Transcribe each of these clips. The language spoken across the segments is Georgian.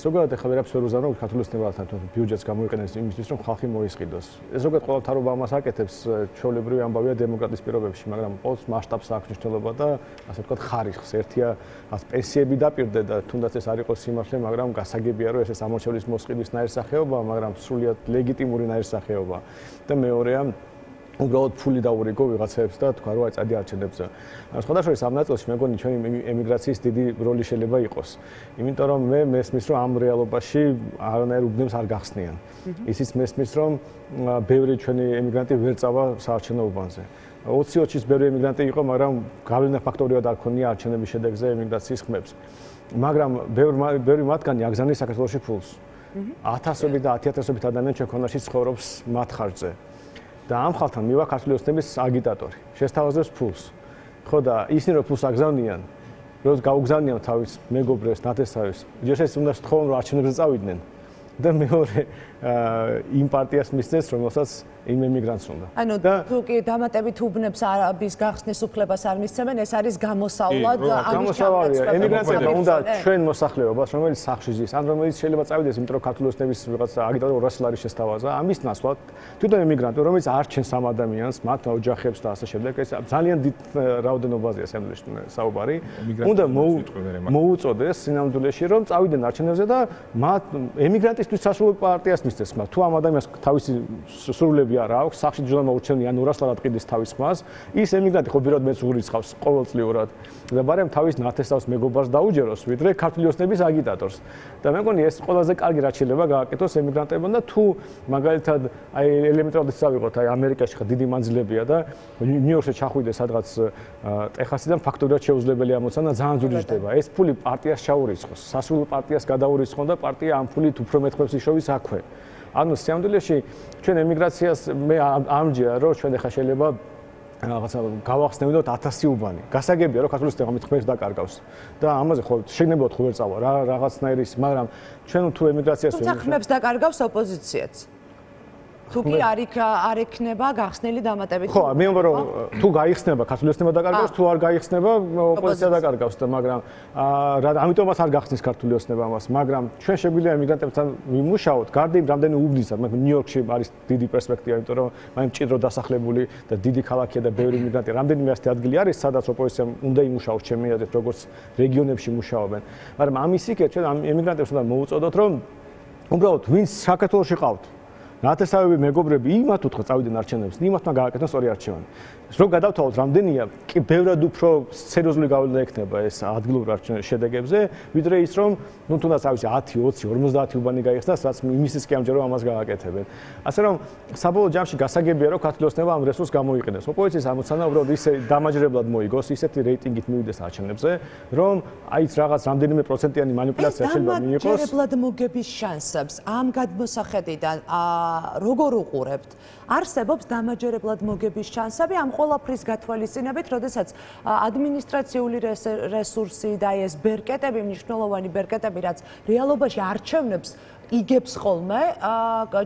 Zogad ეხლა რაფს ვერ უზამრავთ ქართულ ოცნებათა ბიუჯეტს გამოიყენებს იმისთვის, რომ ხალხი მოისყიდოს. ეს ზოგადად ყოველთაობა ამას აკეთებს, ჩვეულებრივი ამბავია დემოკრატიის პირობებში, მაგრამ ყოველს მასშტაბს აქვს მნიშვნელობა და ასე ვთქვათ ხარისხს. ერთია პენსიები დაპირდე და თუნდაც ეს არ იყოს სიმართლე, მაგრამ გასაგებია, რომ ეს ეს ამორჩევლის მოსყიდვისნაირ სახეობაა, მაგრამ სრულიად ლეგიტიმური ნაირსახეობაა. და მეორეა უბრალოდ ფული დაურიგო ვიღაცებს და თქვა რომ აწადი არჩევნებზე. სხვადასხვა ამ ნაწილში მეგონი ჩვენი ემიგრაციის დიდი როლი შეიძლება იყოს. იმიტომ რომ მე მესმის რომ ამ რეალობაში არანაირ უბნებს არ გახსნიან. ისიც მესმის რომ ბევრი ჩვენი ემიგრანტი ვერ წავა საარჩევნო უბანზე. 20-30-ის ბევრი ემიგრანტი იყო, მაგრამ გავლენა ფაქტორია არ ქონია არჩევნების შედეგზე ემიგრაციის ხმებს. მაგრამ ბევრი მათგანი აგზავნეს საქართველოში ფულს. 1000-ობით და 10,000-ობით ადამიანს ქვეყანაში ცხოვრობს მათ ხარჯზე. და ამ ხალხთან მივა ქართული ოცნების აგიტატორი. შესთავაზებს ფულს. ხო და ისინი რო ფულს აგზავნიან, როც გაუგზავნიან თავის მეგობრებს, ნათესავებს. ჯერშეც უნდა შეთხოვონ რომ არჩევნებზე წავიდნენ. და მეორე იმ პარტიას მისცეს, რომელსაც იმ ემიგრანტს უნდა. ანუ თუ კი დამატებით უბნებს არაბის გახსნის უფლებას არ მისცემენ, ეს არის გამოსავლა და ამის ემიგრანტებმა უნდა ჩვენ მოსახლეობას, რომელიც სახში ზის, ან რომელიც შეიძლება წავიდეს, იმიტომ რომ ქართული ოცნების ვიღაც აგიტატორი $200 შესთავაზა, ამის ნაცვლად თვითონ ემიგრანტი, რომელიც არჩენს ამ ადამიანს, მათ ოჯახებს და ასე შემდეგ, ეს ძალიან დიდ რაოდენობაზეა სამდეში საუბარი, უნდა მოუწოდეს სინამდვილეში, რომ წავიდნენ არჩენებზე და მათ ემიგრანტის საშუალო პარტიას მისცეს ხმა. თუ ამ ადამიანს თავისი სრულები არ აქვს, სახში ჯერ მოუჩვენე ან $200 ყიდის თავის ხმას, ის ემიგრანტი ხო ბირად მეც უღრიცხავს ყოველწლიურად. და მაგრამ თავის ნათესავს მეგობარს დაუჯეროს, ვიდრე ქართული ოცნების აგიტატორს. და მე მგონი ეს ყველაზე კარგი რაც შეიძლება გააკეთოს ემიგრანტებმა და თუ მაგალითად აი ელემენტარულად წავიღოთ, აი ამერიკაში ხა დიდი მანძილებია და ნიუ-იორკში ჩახვიდეს სადღაც ტეხასიდან ფაქტობრივად შეუძლებელი ამოცანა ძალიან ძვირი ხდება. ეს ფული პარტიას ჩაურიცხოს, სასულო პარტიას გადაურიცხონ და პარტია ამ ფულით უფრო მეტყვებს იშოვის აქვე. ანუ სამდელეში ჩვენ ემიგრაციას მე ამჯერა რომ ჩვენ ხა შეიძლება რაღაცა გავახსნევდოთ 1000 უბანი. გასაგებია რომ ქართული სტეღამით ხმებს დაკარგავს და ამაზე ხო შეგნებოთ ხო ვერ წავა რა რაღაცნაირი ის, მაგრამ ჩვენ თუ ემიგრაციას ვიმუშავებთ, ხმებს დაკარგავს ოპოზიციაც. თუ კი არ ექნება გახსნელი დამატებით. ხო, მე ვამბობ რომ თუ გაიხსნება ქართული ოცნება დაკარგავს, თუ არ გაიხსნება ოპოზიცია დაკარგავს და მაგრამ ამიტომაც არ გახსნის ქართული ოცნება ამას, მაგრამ ჩვენ შეგვიძლია ემიგრანტებთან ვიმუშაოთ, გარდა იმ რამდენი უბნისა, მაგრამ ნიუ-იორკში არის დიდი პერსპექტივა, იმიტომ რომ მაინც ჭიდრო დასახლებული და დიდი ქალაქია და ბევრი ემიგრანტი, რამდენიმე ასი ადგილი არის, სადაც ოპოზიციამ უნდა იმუშაოს, ჩემი აზრით, როგორც რეგიონებში მუშაობენ. მაგრამ ამის იქეთ ჩვენ ემიგრანტებს უნდა მოუწოდოთ, რომ უბრალოდ ვინც საქართველოში ყავთ ნათესავები, მეგობრები, იმათ უთხრა წავიდნენ არჩევნებს, იმათმა გააკეთეს ორი არჩევანი. რო გადავთავოთ რამდენია, კი ბევრად უფრო სერიოზული გავლენა ექნება ეს ადგილობრივ არჩევნების შედეგებზე, ვიდრე ის რომ, თუნდაც ავიცი 10, 20, 50 უბანი გაიხსნას, რაც იმისთვის კი ამჯერა ამას გააკეთებენ. ასე რომ, საბოლოო ჯამში გასაგებია, რომ ქართული ოცნება ამ რესურსს გამოიყენებს. ოპოზიციის ამოცანა უბრალოდ ისე დამაჯერებლად მოიგოს, ისეთი რეიტინგით მივიდეს არჩევნებზე, რომ აიც რაღაც რამდენიმე პროცენტიანი მანიპულაცია შეიძლება მიიღოს. დამაჯერებლად მოგების შანსებს ამ გადმოსახედიდან როგორ უყურებთ? არსებობს დამაჯერებლად მოგების შანსები ამ ყველაფრის გათვალისწინებით, როდესაც ადმინისტრაციული რესურსი და ეს ბერკეტები, მნიშვნელოვანი ბერკეტები, რაც რეალობაში არჩევნებს იგებს ხოლმე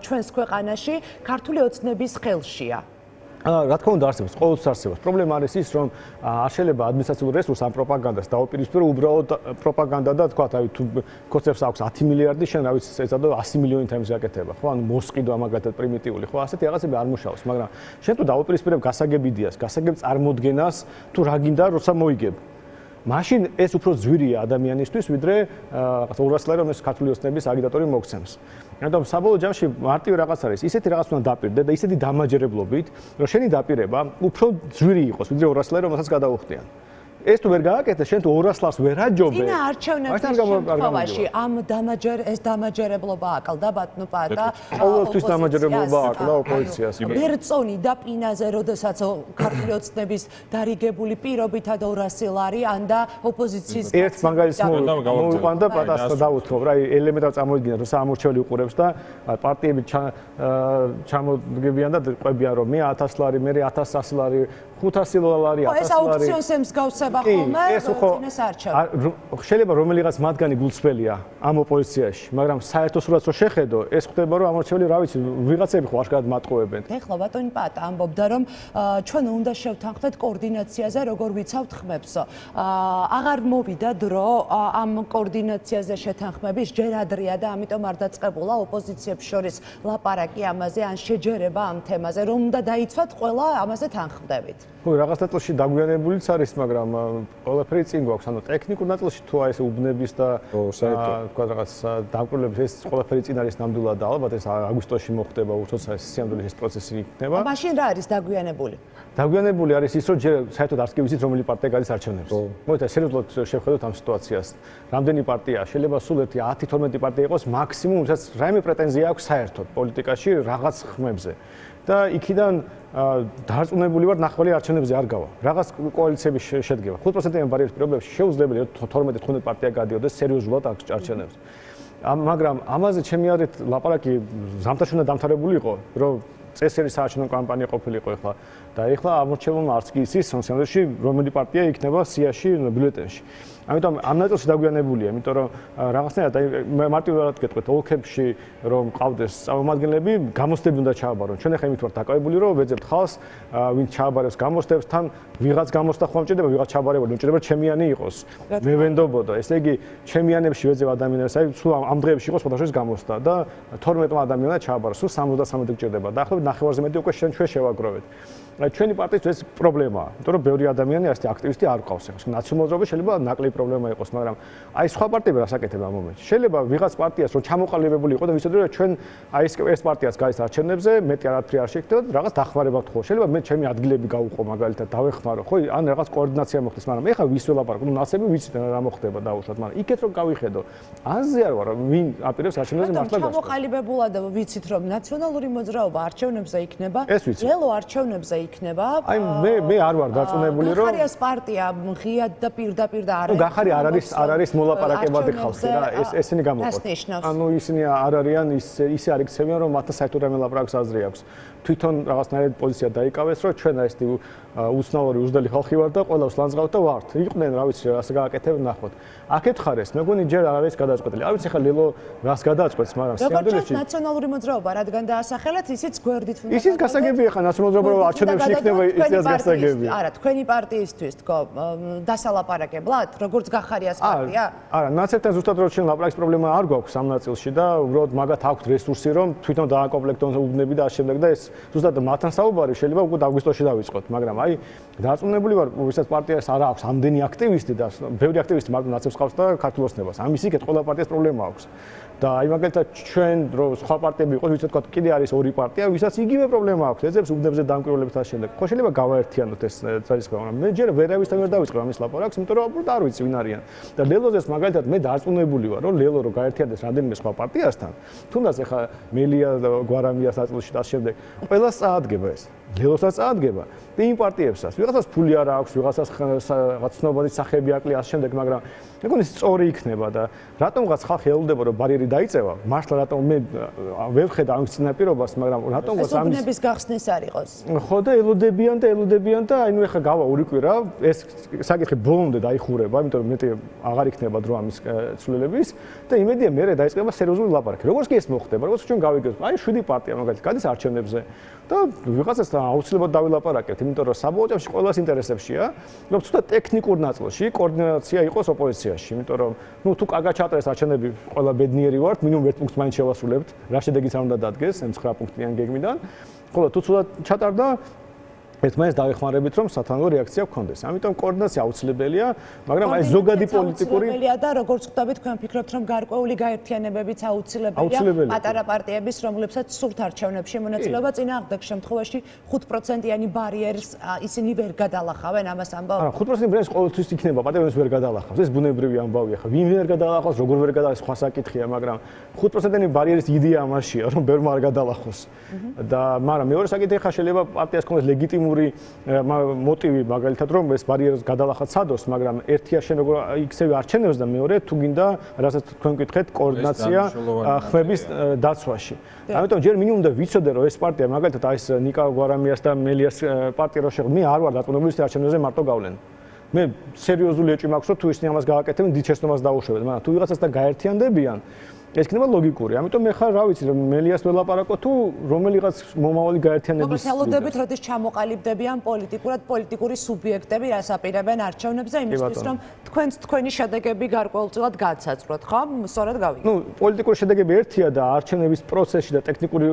ჩვენს ქვეყანაში, ქართული ოცნების ხელშია. რა თქმა უნდა არსებობს, ყოველთვის არსებობს. პრობლემა არის ის, რომ არ შეიძლება ადმინისტრაციულ რესურსს ან პროპაგანდას დაუპირისპირო, უბრალოდ პროპაგანდა და თქვა, აი თუ კოცებს აქვს 10 მილიარდი, შენ რა ვიცი, ეწადო 100 მილიონი თემის გაკეთება, ხო? ანუ მოსყიდვა მაგალითად პრიმიტიული, ხო? ასეთი რაღაცები არ მუშაობს, მაგრამ შენ თუ დაუპირისპირებ გასაგებიდიას, გასაგებ წარმოდგენას, თუ რა გინდა, როცა მოიგებ. მაშინ ეს უფრო ძვირია ადამიანისთვის, ვიდრე რაღაც $200 რომელიც ქართული ოცნების აგიტატორი მოგცემს. ამიტომ საბოლოო ჯამში მარტივი რაღაც არის, ისეთი რაღაც უნდა დაპირდე და ისეთი დამაჯერებლობით, რომ შენი დაპირება უფრო ძვირი იყოს, ვიდრე $200 რომელსაც გადაუხდიან. ეს თუ ვერ გააკეთე, შენ თუ $200-ს ვერ აჯობე. წინა არჩევნებში ეს დამაჯერებლობა აკლდა ბატონო პაატა. ყოველთვის დამაჯერებლობა აკლდა ოპოზიციას. ბერწონი და პინაზე, როდესაც ქართული ოცნების დარიგებული პირობითად $200 ან და ოპოზიციის ერთ მაგალითს მოვიყვანთ და პატას დავუთმობ რა, ელემენტად წარმოიდგინეთ, რომ სამორჩეველი უყურებს და პარტიები ჩამოდგებიან და ყვებიან, რომ მე $1000, მე $1100, $500, $1000. ეს აუქციონზე მსგავსი ეს ხო შეიძლება რომელიღაც მათგანი გულწრფელია ამ ოპოზიციაში, მაგრამ საერთოსულად რო შეხედო, ეს ხდება რომ ამორჩეული რა ვიცი, ვიღაცები ხო აშკარად მატყუებენ. ეხლა ბატონი პატა ამბობდა რომ ჩვენ უნდა შევთანხმდეთ კოორდინაციაზე, როგორ ვიცავთ ხმებს. აღარ მოვიდა დრო ამ კოორდინაციაზე შეთანხმების ჯერ ადრეა და ამიტომ არ დაწყებულა ოპოზიციებს შორის ლაპარაკი ამაზე ან შეჯერება ამ თემაზე, რომ უნდა დაიცვათ ყველა ამაზე თანხმდებით. ხო, რაღაც დაწლში დაგვიანებულიც არის, მაგრამ ყველაფერი წინ გვაქვს, ანუ ტექნიკურ ნაწილში თუ აი ეს უბნების და თქვა რაღაც დამკვირვებლების ეს ყველაფერი წინ არის ნამდვილად და ალბათ ეს აგვისტოში მოხდება, თორსა ეს სიამდვილე ეს პროცესი იქნება. მაშინ რა არის დაგვიანებული? დაგვიანებული არის ის, რომ ჯერ საერთოდ არც კი ვიცით, რომელი პარტია გადის არჩევნებზე. მოიცა სერიოზულად შევხედოთ ამ სიტუაციას. რამდენი პარტია შეიძლება სულ ერთი 10-12 პარტია იყოს მაქსიმუმ, ვისაც რაიმე პრეტენზია აქვს საერთოდ პოლიტიკაში რაღაც ხმებზე. და იქიდან დარწმუნებული ვარ ნახველი არჩევნებზე არ გავა. რაღაც კოალიციების შედგება. 5%-იან ბარიერის პირობებში შეუძლებელია 12-15 პარტია გადიოდეს სერიოზულად არჩევნებზე. მაგრამ ამაზე ჩემი აზრით ლაპარაკი ზამთარში უნდა დამთავრებული იყო, რომ წესერი საარჩევნო კამპანია ყოფილიყო ეხლა. და ეხლა ამორჩეულმა არც კი იცის სამდეში რომელი პარტია იქნება სიაში ბიულეტენში. ამიტომ ამ ნაწილში დაგვიანებულია, იმიტომ რომ რაღაცნაირად აი მარტივად გეტყვით, ოლქებში რომ ყავდეს წარმომადგენლები, გამოსდები უნდა ჩააბარონ. ჩვენ ახლა იმით ვართ დაკავებული, რომ ვეძებთ ხალხს, ვინ ჩააბარებს გამოსდებს, თან ვიღაც გამოსდა ხო ამჭირდება, ვიღაც ჩააბარებული, ამჭირდება ჩემიანი იყოს. მე ვენდობოდა, ესე იგი, ჩემიანებში ვეძებ ადამიანებს, აი სულ ამ დღეებში იყო სხვადასხვა გამოსდა და 12 ადამიანმა ჩააბარა, სულ 73 გჭირდება. დაახლოებით 9-ზე მეტი უკვე ჩვენ შევაგროვეთ. ჩვენი პარტიის ეს პრობლემაა, იმიტომ რომ ბევრი ადამიანი ასე აქტივისტი არ ყავს. ნაციონალიზმი შეიძლება ნაკლი პრობლემა იყოს, მაგრამ აი სხვა პარტიები რას აკეთებენ ამ მომენტში? შეიძლება ვიღაც პარტიას რომ ჩამოყალიბებული იყოს და ვიცოდეთ რომ ჩვენ აი ეს პარტიას გადის არჩევნებზე, მეტი არაფერი არ შეგვიძლია, რაღაც დახმარება გთხოვ. შეიძლება მე ჩემი ადგილები გავუყო მაგალითად, დავეხმარო, ხო? ან რაღაც კოორდინაცია მოხდეს, მაგრამ ეხლა ვის ველაპარაკო? ნაცები ვიცით რა მოხდება დაუშვათ, მაგრამ იქეთ რომ გავიხედო, აზრი არ ვარ, ვინ აპირებს არჩევნებზე მართლა გასწორს. ჩამოყალიბებულად ვიცით რომ ნაციონალური მოძრაობა არჩევნებზე იქნება, ელო არჩევნებზე იქნება. აი მე არ ვარ დაწუნებული რომ გახარიას პარტია ღიად და პირდაპირ და არა. გახარი არ არის მოლაპარაკებადი ხალხი რა. ესენი გამოყოფს. ანუ ისინი არ არიან ისე არ იქცევიან რომ მათთან საერთოდ რამე ლაპარაკს აზრი აქვს. თვითონ რაღაცნაირად პოზიცია დაიკავეს რომ ჩვენ ეს უცნაური უძდელი ხალხი ვარ და ყველას ლანძღავთ და ვართ. იყვნენ რა ვიცი ასე გააკეთებენ ნახოთ. აქეთხარეს მე გონი ჯერ არავის გადაწყვეტილი. არ ვიცი ხა ლელო რას გადაწყვეტს, მაგრამ სიამდვილეში ნაციონალური მოძრაობა რადგან დაასახელეთ, ისიც გვერდით უნდა. ისიც გასაგებია ხა ნაციონალური მოძრაობა არჩევნებში იქნება ისეაც გასაგებია. არა, თქვენი პარტიისთვის თქო დასალაპარაკებლად, როგორც გახარიას პარტია? არა, ნაცებთან ზუსტად რო ჩვენ ლაპარაკის პრობლემა არ გვაქვს ამ ნაწილში და უბრალოდ მაგათ აქვთ რესურსი რომ თვითონ დააკომპლექტონ უბნები და ამ შემდეგ და ეს ზუსტად მათთან საუბარი შეიძლება უკვე აგვისტოში დავიწყოთ, მაგრამ აი დაწუნებული ვარ, ვისაც პარტიას არ აქვს ამდენი აქტივისტი და ბევრი აქტივისტი მაგრამ ნაცებს ყავს და ქართულოსნებას. ამის იქეთ ყველა პარტიას პრობლემა აქვს. და აი მაგალითად ჩვენ რო სხვა პარტიები იყოს, ვიცით თქვათ კიდე არის ორი პარტია, ვისაც იგივე პრობლემა აქვს, ეძებს უბნებზე დამკვირვებლებს და შემდეგ. ხო შეიძლება გავაერთიანოთ ეს ძალისხმევა, მაგრამ მე ჯერ ვერავისთან ვერ დავიწყებ ამის ლაპარაკს, იმიტომ რომ უბრალოდ არ ვიცი ვინ არიან. და ლელოზეს მაგალითად მე დარწმუნებული ვარ, რომ ლელო რო გაერთიანდეს რამდენიმე სხვა პარტიასთან, თუნდაც ეხა მელია და გვარამიას აწლში და შემდეგ, ყველას წაადგება ეს. ლელოსაც წაადგება. და იმ პარტიებსაც, ვიღაცას ფული არ აქვს, ვიღაცას რაღაც ცნობადი სახეები აკლია ამ შემდეგ, მაგრამ მე გონი სწორი იქნება და რატომღაც ხალხი ელოდება რომ ბარიერი დაიწევა, მართლა რატომ მე ვერ ხედავ ამ წინაპირობას, მაგრამ რატომღაც ამ ზონების გახსნის არ იყოს. ხო და ელოდებიან და აი ნუ ეხა გავა ორი კვირა, ეს საკითხი ბოლომდე დაიხურება, იმიტომ რომ მეტი აღარ იქნება დრო ამის ცვლილების და იმედია მე დაიწყება სერიოზული ლაპარაკი. როგორც კი ეს მოხდება, როგორც ჩვენ გავიგებთ, აი 7 პარტია მაგალითად გადის არჩევნებზე და ვიღაცას აუცილებლად დავილაპარაკებთ, იმიტომ რომ საბოლოოში ყველას ინტერესებშია, რომ თუნდაც ტექნიკურ ნაწილში კოორდინაცია იყოს ოპოზიციაში, იმიტომ რომ თუ კარგად ჩაატარეს არჩევნები, ყველა ბედნიერი ვართ, მინიმუმ 1 პუნქტს მაინც შევასრულებთ, რა შედეგიც არ უნდა დადგეს ამ 9 პუნქტიან გეგმიდან. ხოლო თუ ცუდად ჩატარდა ერთმანეთს დავეხმარებით, რომ სათანადო რეაქცია გქონდეს. ამიტომ კოორდინაცია აუცილებელია, მაგრამ აი ზოგადი პოლიტიკური აუცილებელია და როგორც ხვდებით, თქვენ ფიქრობთ, რომ გარკვეული გაერთიანებებიც აუცილებელია პატარა პარტიების, რომლებსაც სურთ არჩევნებში მონაწილეობა, წინააღმდეგ შემთხვევაში 5%-იანი ბარიერს ისინი ვერ გადალახავენ, ამას ამბავ. არა, 5% ბარიერს ყოველთვის იქნება, პარტიებს ვერ გადალახავს. ეს ბუნებრივი ამბავია. ხა ვინ ვერ გადალახავს, როგორ ვერ გადალახავს, სხვა საკითხია, მაგრამ 5%-იანი ბარიერის იდეა ამაშია, რომ ბევრმა არ გადალახოს. და მაგრამ მეორე საკითხი ხა შეიძლება პარტიას კონდეს ლეგიტიმური მოტივი მაგალითად რომ ეს ბარიერის გადალახა ცადოს, მაგრამ ერთია შენ როგორ იქცევი არჩევნებს და მეორე თუ გინდა რასაც თქვენ გითხეთ კოორდინაცია ხმების დაცვაში. ამიტომ ჯერ მინიმუმ და ვიცოდე რომ ეს პარტია მაგალითად ეს ნიკა გვარამიას და მელიას პარტია რო შეგვი მე არ ვარ დაწუნებული არჩევნებზე მარტო გავლენ. მე სერიოზული ეჭვი მაქვს, რომ თუ ისინი ამას გააკეთებენ, დიდ შეცდომას დაუშვებენ. მაგრამ თუ ვიღაცას და გაერთიანდებიან, ეს იქნება ლოგიკური. ამიტომ მე ხარ, რა ვიცი, რომ მელიას ველაპარაკო თუ რომელიღაც მომავალი გაერთიანების. მოგხსენებდებით, როდის ჩამოყალიბდებიან პოლიტიკურად პოლიტიკური სუბიექტები, რასაპირებენ არჩევნებზე, იმისთვის, რომ თქვენს თქვენი შედეგები გარკვეულწილად გააცაცროთ, ხო? სწორად გავიგე. ნუ, პოლიტიკური შედეგები ერთია და არჩევნების პროცესში და ტექნიკური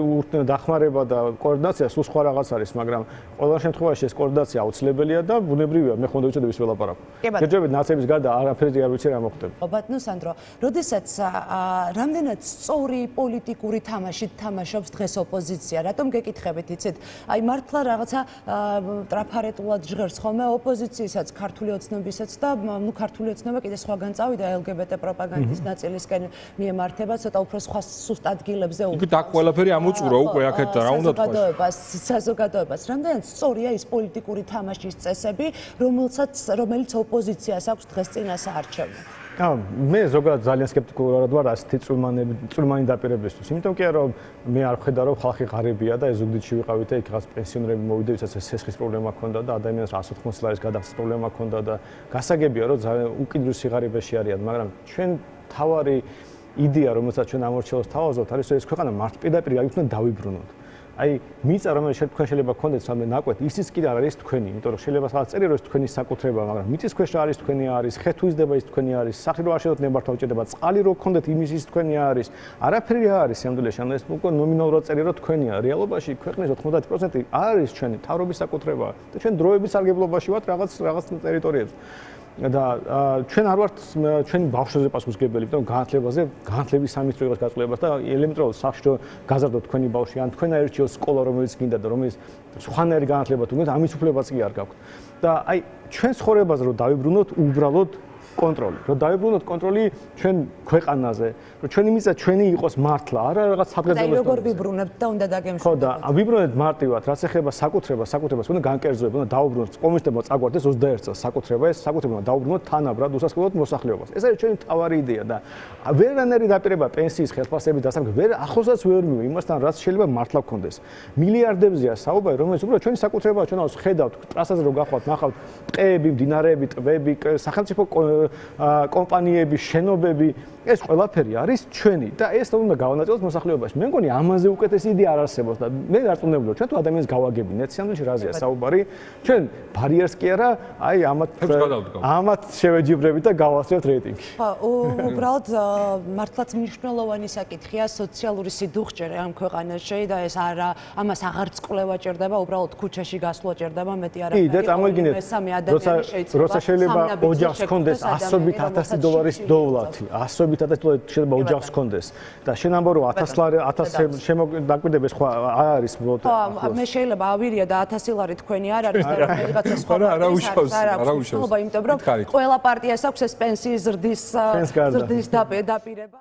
დახმარება და კოორდინაცია სულ სხვა რაღაც არის, მაგრამ ყველა შემთხვევაში ეს კოორდინაცია აუცილებელია და ბუნებრივია, მე ხომ დავიწყებდი ველაპარაკო. ჯერჯერობით ნაცების გარდა არაფერი არ ვიცი რა მოხდება. ობატნო სანდრო, როდესაც რამდენად სწორი პოლიტიკური თამაშით თამაშობს დღეს ოპოზიცია. რატომ გეკითხებით, იცით? Აი მართლა რაღაცა ტრაფარეტულად ჟღერს ხოლმე ოპოზიციასაც, ქართული ოცნებისაც და ნუ ქართული ოცნება კიდე სხვაგან წავიდა LGBT პროპაგანდის ნაწილისკენ მიემართება, ცოტა უფრო სხვა სუსტ ადგილებზე უკვე. იქ აქ ყველაფერი ამოწურა უკვე აქეთ რა უნდა თქვა. საზოგადოებას. რამდენად სწორია ის პოლიტიკური თამაშის წესები, რომელიც ოპოზიციას აქვს დღეს წინა საარჩევნო. მე ზოგადად ძალიან скеპტიკურად ვარ ასეთი წურმანი დაპირებისთვის. იმიტომ კი რომ მე არ ვხედავ რომ ხალხი ღარიბია და ეს ზუგდიდში ვიყავით და იქ რაღაც პენსიონერები მოვიდნენ, ვისაც ეს სესხის პრობლემა ჰქონდა და ადამიანს 180 ლარის გადახდის პრობლემა ჰქონდა და გასაგებია რომ ძალიან უკიდურეს სიღარიბეში არიან, მაგრამ ჩვენ თავარი იდეა რომელსაც ჩვენ ამორჩეულს თავაზობთ არის რომ ეს ქვეყანა მარტივად გაიქცნენ დავიბრუნოთ. Ai მიწა რომელიც შეიძლება გქონდეს სამე ნაკვეთ, ისიც კი არ არის თქვენი, იმიტომ რომ შეიძლება სადაც წერია რომ თქვენი საკუთრება, მაგრამ მიწის ქვეშ არის თქვენი არის, ხე თუ იზრდება ის თქვენი არის, სახლი რო არ შევდეთ ნებართვა უჭირდება, წყალი რო გქონდეთ იმის ის თქვენი არის. არაფერი არ არის სამდელეში, ანუ ეს უკვე ნომინალურად წერია რომ თქვენია. რეალობაში ქვეყნის 90% არის ჩვენი თავრობის საკუთრება და ჩვენ დროების სარგებლობაში ვართ რაღაც ტერიტორიებზე. Da, ჩვენ არ ვართ ჩვენი ბავშვებზე პასუხისგებელი, იმიტომ განათლებაზე, განათლების სამი წრე იყოს გაწვლებას და ელემენტარულად სახში გაზარდოთ თქვენი ბავშვი, ან თქვენ აირჩიოთ სკოლა, რომელიც გინდა და რომელიც სხვანაირი განათლება თუ გინდა, ამის უფლებაც კი არ გაქვთ. და აი, ჩვენ ცხოვრებაზე რომ დავიბრუნოთ, უბრალოდ კონტროლი, რომ დავიბრუნოთ კონტროლი ჩვენ ქვეყანაზე, რომ ჩვენი მიწა ჩვენი იყოს მართლა, არა რაღაც სადგებზე და როგორ ვიბრუნებთ და უნდა დაგემშვიდეთ. ხო და ვიბრუნეთ მარტივად, რაც ეხება საკუთრებას უნდა განკერძოება, უნდა დაუბრუნოთ კომუნისტებმა წაგვარდეს 21 წელს საკუთრება, ეს საკუთრება დაუბრუნოთ თანაბრად, უსასრულოდ მოსახლეობას. ეს არის ჩვენი მთავარი იდეა და ვერანაირი დაპირება პენსიის, ხელფასების დასამხ ვერ ახლოსაც ვერ მივიღო იმასთან, რაც შეიძლება მართლა გქონდეს. მილიარდებზეა საუბარი, რომელიც უბრალოდ ჩვენი საკუთრებაა, ჩვენ ამას ხედავთ, ტრასაზე რო გახვალთ, ნახავთ ტყეები, მდინარეები, ტბები, სახელმწიფო კომპანიები, შენობები, ეს ყველაფერი არის ჩვენი და ეს უნდა გავანაწილოთ მოსახლეობაში. მე მგონი ამაზე უკეთესი იდეა არ არსებობს და მე დარწმუნებული ვარ, ჩვენ თუ ადამიანს გავაგებინეთ, სამდენში რაზეა საუბარი? ჩვენ ბარიერს კი არა, აი ამათ შევეჯიბრებით და გავასწრებთ რეიტინგი. უბრალოდ მართლაც მნიშვნელოვანი საკითხია სოციალური სიდუხჭე ამ ქვეყანაში და ეს არა ამას აღარც კვლევა ჭირდება, უბრალოდ ქუჩაში გასვლა ჭირდება, მეტი არა. კი და წარმოიდგინეთ, როცა შეიძლება ოჯახს ჰქონდეს $100,000 $100,000 შეიძლება ოჯახს ჰქონდეს და შენ ამბობ რომ 1000 შემოგვიდეს ხო არის ბოთ მე შეიძლება ავირია და 1000 ლარი თქვენი არ არის და რაღაცა სხვა არა უშავს იმიტომ რომ ყველა პარტიას აქვს ეს პენსიის ზრდის დაპირება